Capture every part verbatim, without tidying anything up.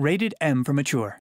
Rated M for mature.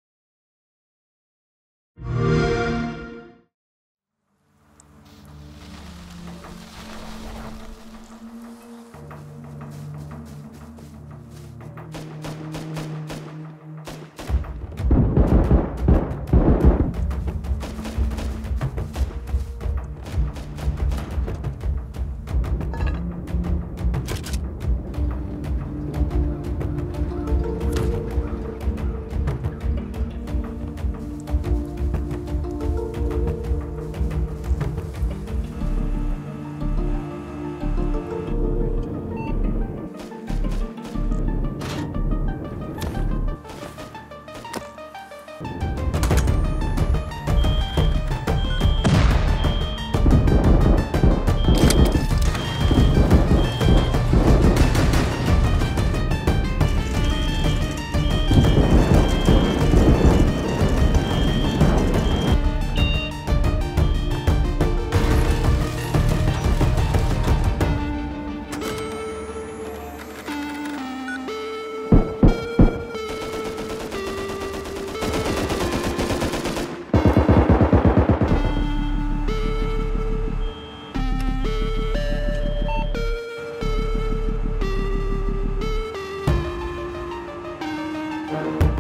Thank you.